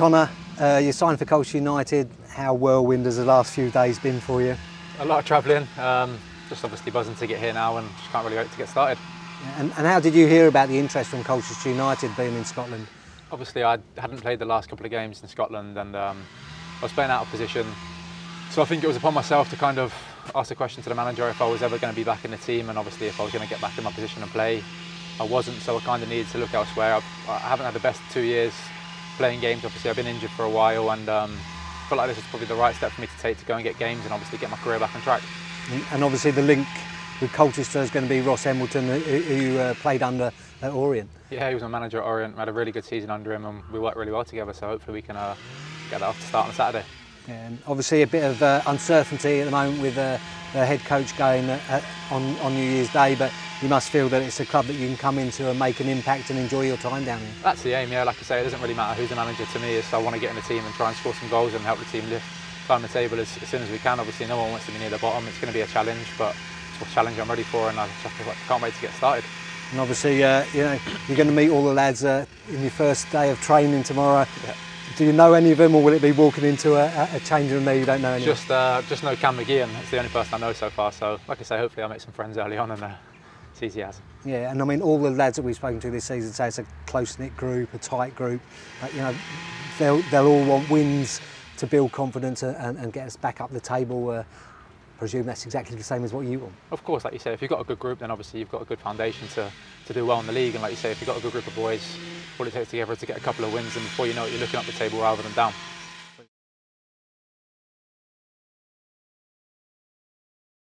Connor, you signed for Colchester United. How whirlwind has the last few days been for you? A lot of travelling, just obviously buzzing to get here now and just can't really wait to get started. And how did you hear about the interest from Colchester United being in Scotland? Obviously I hadn't played the last couple of games in Scotland and I was playing out of position. So I think it was upon myself to kind of ask a question to the manager if I was ever going to be back in the team and obviously if I was going to get back in my position and play. I wasn't, so I kind of needed to look elsewhere. I haven't had the best 2 years playing games. Obviously I've been injured for a while and I felt like this was probably the right step for me to take to go and get games and obviously get my career back on track. And obviously the link with Colchester is going to be Ross Embleton, who played under at Orient. Yeah, he was my manager at Orient. We had a really good season under him and we worked really well together, so hopefully we can get that off to start on Saturday. Yeah, and obviously a bit of uncertainty at the moment with the head coach going on New Year's Day, but you must feel that it's a club that you can come into and make an impact and enjoy your time down here. That's the aim, yeah. Like I say, it doesn't really matter who's the manager to me. I want to get in the team and try and score some goals and help the team lift, climb the table as soon as we can. Obviously, no one wants to be near the bottom. It's going to be a challenge, but it's a challenge I'm ready for and I can't wait to get started. And obviously, you know, you're going to meet all the lads in your first day of training tomorrow. Yeah. Do you know any of them, or will it be walking into a changing room there you don't know anyone? Just know Cam McGeehan. That's the only person I know so far. So, like I say, hopefully I'll make some friends early on and it's easy as. Yeah, and I mean, all the lads that we've spoken to this season say it's a close-knit group, a tight group. You know, they'll all want wins to build confidence and get us back up the table. I presume that's exactly the same as what you want. Of course, like you say, if you've got a good group, then obviously you've got a good foundation to do well in the league. And like you say, if you've got a good group of boys, all it takes together is to get a couple of wins and before you know it, you're looking up the table rather than down.